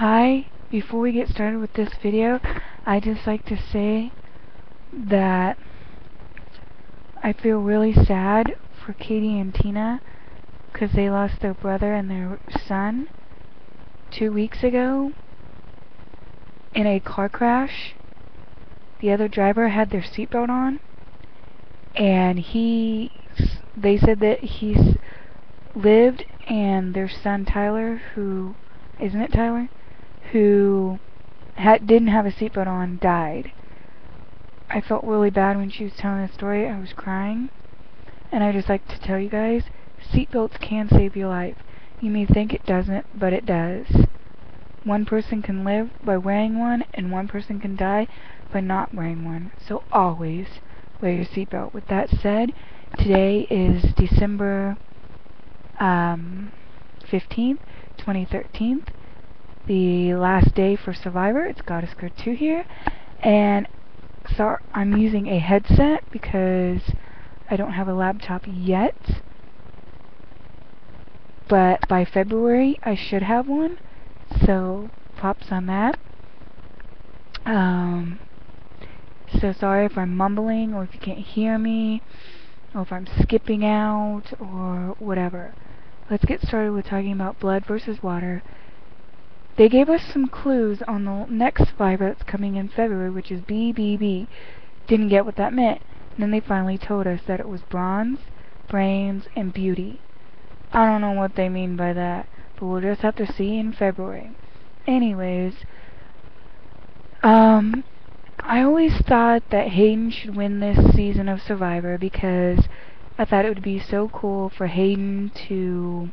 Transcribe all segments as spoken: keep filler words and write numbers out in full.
Hi, before we get started with this video, I just like to say that I feel really sad for Katie and Tina because they lost their brother and their son two weeks ago in a car crash. The other driver had their seatbelt on, and he they said that he's lived, and their son Tyler, who isn't it Tyler? who had, didn't have a seatbelt on, died. I felt really bad when she was telling the story. I was crying. And I just like to tell you guys, seatbelts can save your life. You may think it doesn't, but it does. One person can live by wearing one, and one person can die by not wearing one. So always wear your seatbelt. With that said, today is December um, fifteenth, twenty thirteen. The last day for Survivor. It's Goddesscore two here, and so I'm using a headset because I don't have a laptop yet, but by February I should have one, so props on that. Um, so sorry if I'm mumbling, or if you can't hear me, or if I'm skipping out, or whatever. Let's get started with talking about blood versus water. They gave us some clues on the next Survivor that's coming in February, which is B B B. Didn't get what that meant. And then they finally told us that it was bronze, brains, and beauty. I don't know what they mean by that, but we'll just have to see in February. Anyways, um, I always thought that Hayden should win this season of Survivor because I thought it would be so cool for Hayden to...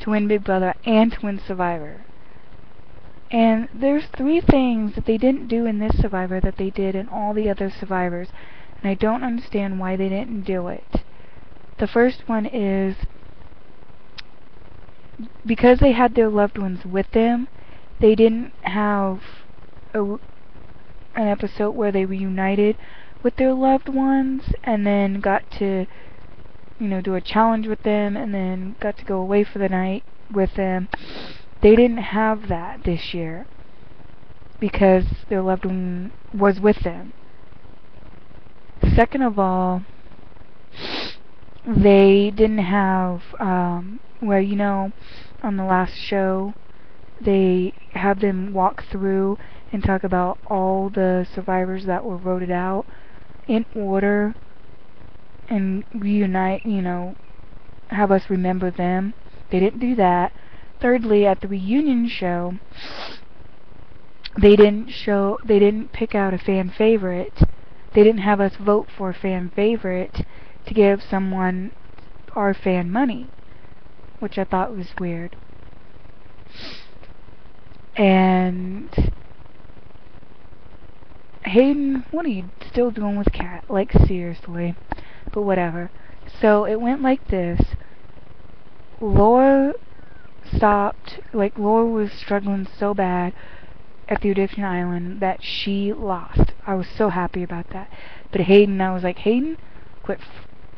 to win Big Brother and to win Survivor. And there's three things that they didn't do in this Survivor that they did in all the other Survivors, and I don't understand why they didn't do it. The first one is, because they had their loved ones with them, they didn't have a, an episode where they reunited with their loved ones and then got to, you know, do a challenge with them, and then got to go away for the night with them. They didn't have that this year because their loved one was with them. Second of all, they didn't have, um, well, you know, on the last show, they have them walk through and talk about all the survivors that were voted out in order, and reunite, you know, have us remember them. They didn't do that. Thirdly, at the reunion show, they didn't show, they didn't pick out a fan favorite. They didn't have us vote for a fan favorite to give someone our fan money, which I thought was weird. And Hayden, what are you still doing with Kat? Like, seriously. But whatever. So it went like this. Laura stopped, like Laura was struggling so bad at the Addiction Island that she lost. I was so happy about that. But Hayden, I was like, Hayden, quit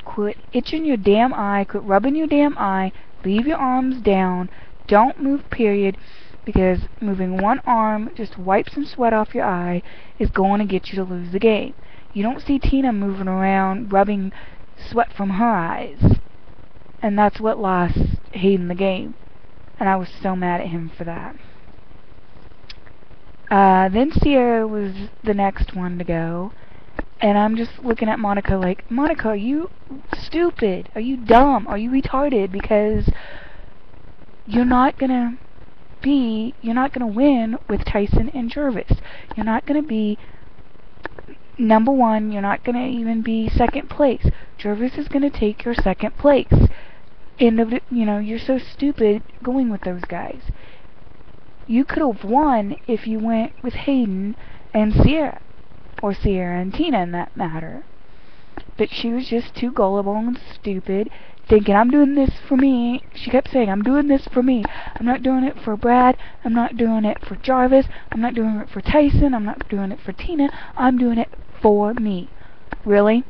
quit itching your damn eye, quit rubbing your damn eye, leave your arms down, don't move, period, because moving one arm just wipes some sweat off your eye is going to get you to lose the game. You don't see Tina moving around, rubbing sweat from her eyes. And that's what lost Hayden the game. And I was so mad at him for that. Uh, then Sierra was the next one to go. And I'm just looking at Monica like, Monica, are you stupid? Are you dumb? Are you retarded? Because you're not going to be, you're not going to win with Tyson and Gervase. You're not going to be number one, you're not going to even be second place. Gervase is going to take your second place. End of, you know, you're so stupid going with those guys. You could have won if you went with Hayden and Sierra, or Sierra and Tina in that matter. But she was just too gullible and stupid, thinking, I'm doing this for me. She kept saying, I'm doing this for me. I'm not doing it for Brad. I'm not doing it for Gervase. I'm not doing it for Tyson. I'm not doing it for Tina. I'm doing it for me. Really?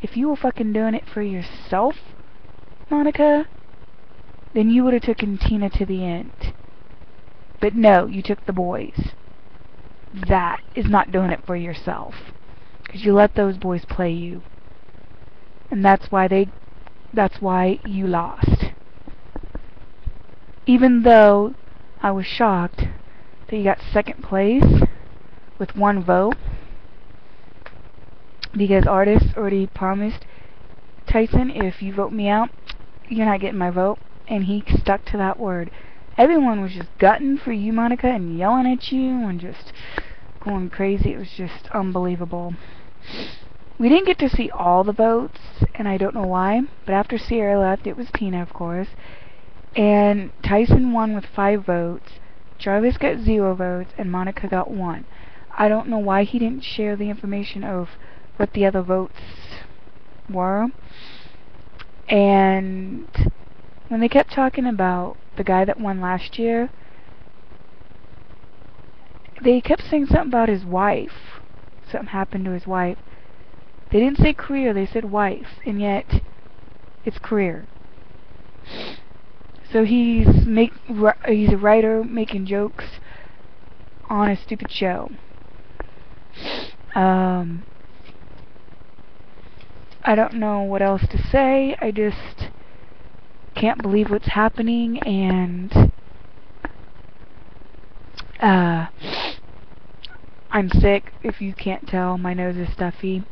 If you were fucking doing it for yourself, Monica, then you would have taken Tina to the end. But no, you took the boys. That is not doing it for yourself. Because you let those boys play you. And that's why they, that's why you lost. Even though I was shocked that you got second place with one vote, because artists already promised Tyson, if you vote me out, you're not getting my vote, and he stuck to that word. Everyone was just gutting for you, Monica, and yelling at you, and just going crazy. It was just unbelievable. We didn't get to see all the votes, and I don't know why, but after Sierra left, it was Tina, of course, and Tyson won with five votes, Gervase got zero votes, and Monica got one. I don't know why he didn't share the information of what the other votes were, and when they kept talking about the guy that won last year, they kept saying something about his wife. Something happened to his wife. They didn't say career, they said wife, and yet it's career. So he's make he's a writer making jokes on a stupid show. Um, I don't know what else to say. I just can't believe what's happening, and uh, I'm sick. If you can't tell, my nose is stuffy,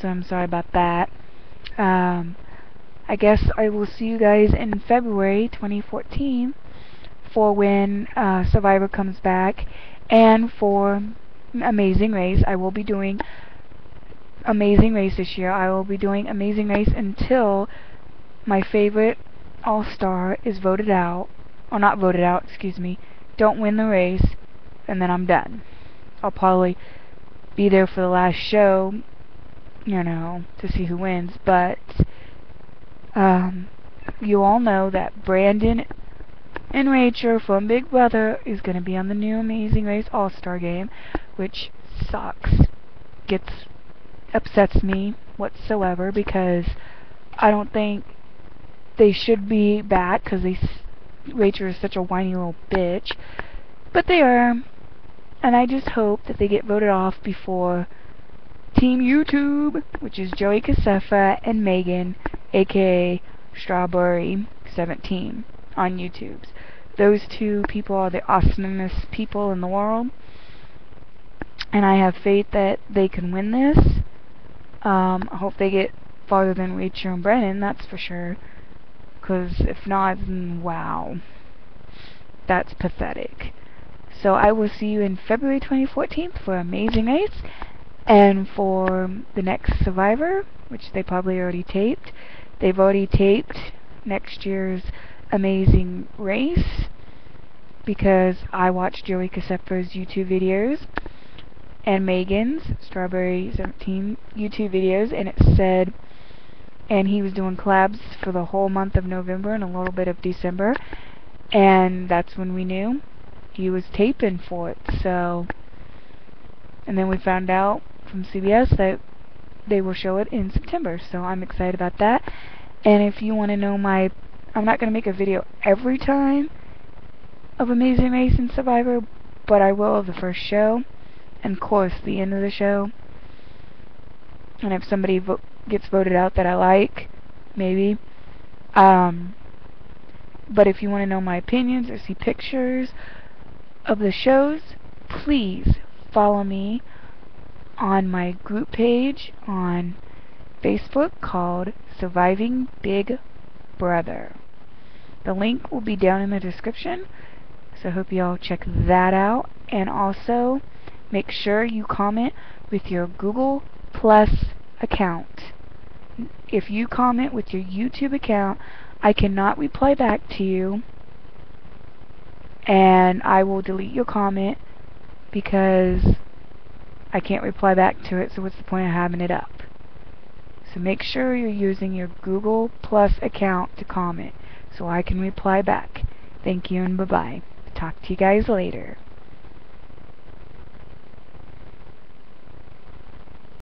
so I'm sorry about that. Um, I guess I will see you guys in February twenty fourteen for when uh, Survivor comes back, and for Amazing Race. I will be doing Amazing Race this year. I will be doing Amazing Race until my favorite all-star is voted out, or not voted out, excuse me, don't win the race, and then I'm done. I'll probably be there for the last show, you know, to see who wins, but Um, you all know that Brendon and Rachel from Big Brother is going to be on the new Amazing Race All-Star Game, which sucks. Gets, upsets me whatsoever, because I don't think they should be back, because they, Rachel is such a whiny little bitch. But they are, and I just hope that they get voted off before Team YouTube, which is Joey Graceffa and Megan, aka Strawberry seventeen on YouTube. Those two people are the awesomest people in the world, and I have faith that they can win this. Um, I hope they get farther than Rachel and Brendon, that's for sure, because if not, then wow, that's pathetic. So I will see you in February twenty fourteen for Amazing Race, and for the next Survivor, which they probably already taped. They've already taped next year's Amazing Race, because I watched Joey Graceffa's YouTube videos and Megan's Strawberry seventeen YouTube videos, and it said, and he was doing collabs for the whole month of November and a little bit of December, and that's when we knew he was taping for it. So, and then we found out from C B S that they will show it in September, so I'm excited about that. And if you want to know my, I'm not going to make a video every time of Amazing Race and Survivor, but I will of the first show, and of course the end of the show, and if somebody vo gets voted out that I like, maybe. Um, but if you want to know my opinions or see pictures of the shows, please follow me on my group page on Facebook called Surviving Big Brother. The link will be down in the description, so I hope you all check that out. And also, make sure you comment with your Google Plus account. If you comment with your YouTube account, I cannot reply back to you, and I will delete your comment because I can't reply back to it, so what's the point of having it up? So make sure you're using your Google Plus account to comment, so I can reply back. Thank you and bye-bye. Talk to you guys later.